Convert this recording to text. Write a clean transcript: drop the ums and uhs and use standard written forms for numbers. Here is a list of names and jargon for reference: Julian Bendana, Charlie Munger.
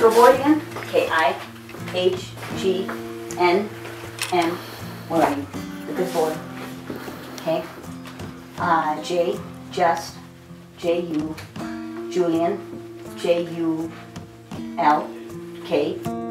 Go board again. K-I-H-G-N-M. Where are you? The good boy. Okay. J, just. J-U. Julian. J-U-L-K.